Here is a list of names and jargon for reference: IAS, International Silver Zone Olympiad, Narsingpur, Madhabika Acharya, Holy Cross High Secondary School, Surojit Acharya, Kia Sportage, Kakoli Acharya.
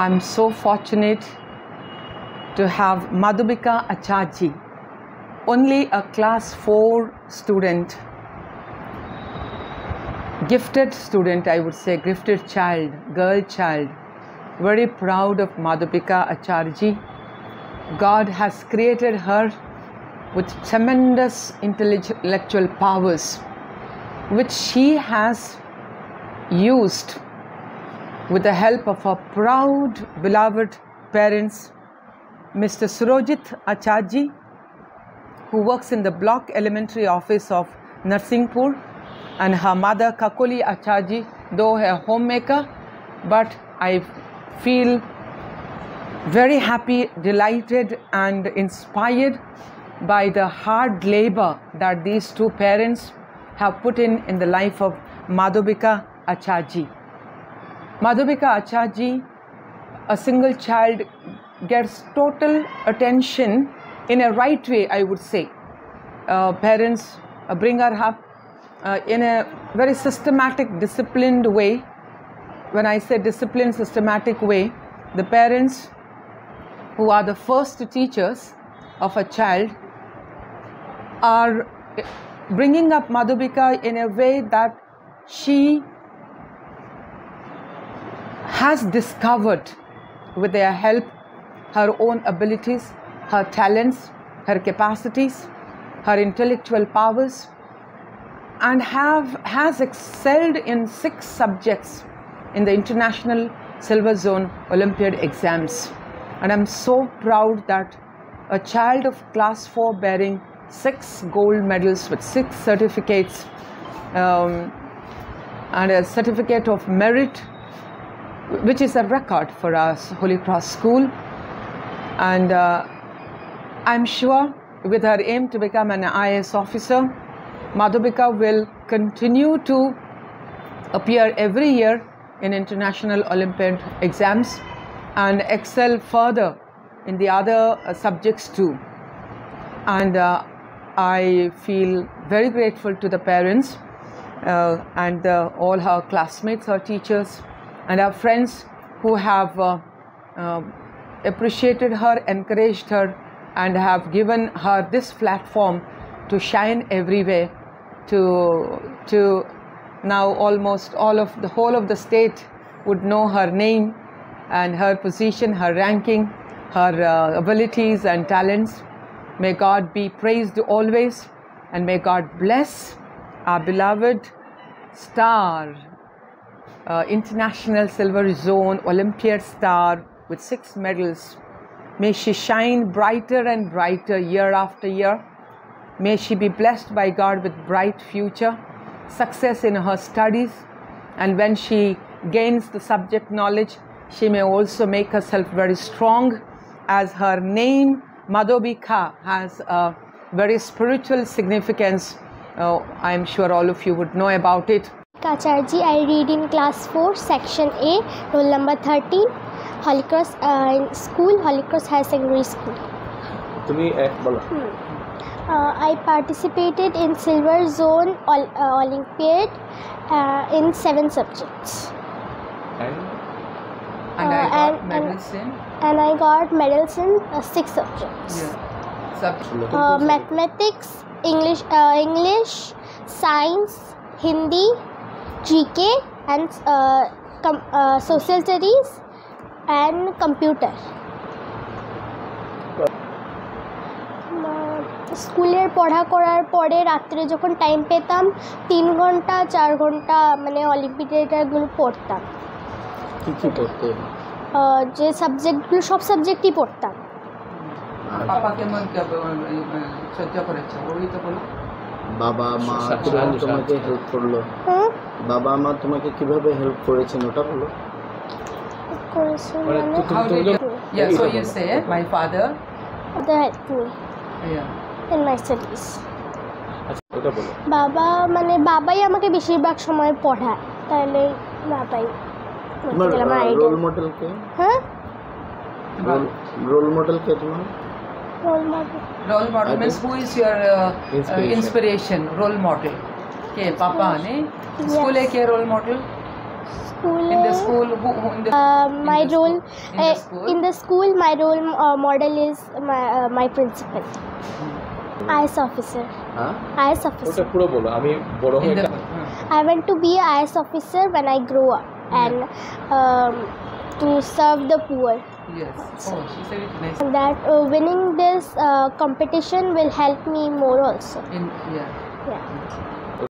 I'm so fortunate to have Madhabika Acharya, only a class 4 student, gifted student, I would say, gifted child, girl child. Very proud of Madhabika Acharya. God has created her with tremendous intellectual powers, which she has used with the help of her proud, beloved parents, Mr. Surojit Acharya, who works in the block elementary office of Narsingpur, and her mother Kakoli Acharya, though a homemaker, but I feel very happy, delighted and inspired by the hard labor that these two parents have put in the life of Madhabika Acharya. Madhabika Acharya, a single child, gets total attention in a right way, I would say. Parents bring her up in a very systematic, disciplined way. When I say disciplined, systematic way, the parents, who are the first teachers of a child, are bringing up Madhabika in a way that she has discovered, with their help, her own abilities, her talents, her capacities, her intellectual powers, and has excelled in 6 subjects in the International Silver Zone Olympiad exams. And I'm so proud that a child of class 4 bearing 6 gold medals with 6 certificates and a certificate of merit, which is a record for us Holy Cross school, and I'm sure with her aim to become an IAS officer, Madhabika will continue to appear every year in International Olympiad exams and excel further in the other subjects too. And I feel very grateful to the parents and all her classmates, her teachers and her friends who have appreciated her, encouraged her and have given her this platform to shine everywhere, to now almost whole of the state would know her name and her position, her ranking, her abilities and talents. May God be praised always, and may God bless our beloved star, International Silver Zone Olympiad star with 6 medals. May she shine brighter and brighter year after year. May she be blessed by God with bright future, success in her studies, and when she gains the subject knowledge, she may also make herself very strong, as her name Madhabika has a very spiritual significance. I am sure all of you would know about it. Acharya, I read in class 4, section A, roll number 13, Holy Cross school, Holy Cross High Secondary School. I participated in Silver Zone Olympiad in 7 subjects. And I got medals in 6 subjects. Yeah. Mathematics, English, Science, Hindi, GK, and Social Studies, and Computer. স্কুলের পড়া করার পরে রাতে যখন time পেতাম 3 ঘন্টা 4 ঘন্টা মানে অলিম্পিয়াডগুলো পড়তাম কি কি পড়তে যে সাবজেক্টগুলো সব সাবজেক্টই পড়তাম বাবা কেমন সহ্য করেছে ওই তো বলো বাবা মা তোমাকে হেল্প করলো বাবা মা তোমাকে কিভাবে হেল্প করেছেন ওটা বলো করেছেন yeah, so you say my father helped me in my studies. ওটা বলো বাবা মানে বাবাই আমাকে বেশিরভাগ সময় পড়ায় তাহলে বাবাই রোল মডেল কে হ্যাঁ রোল মডেল কে তোমার role model means who is your inspiration role model কে পাপা নে স্কুলে কে role model school. In the school, my role model is my principal. IAS officer. Huh? IAS officer. I want to be an IAS officer when I grow up and to serve the poor. Yes. Oh, she said it nice. That winning this competition will help me more also. Yeah.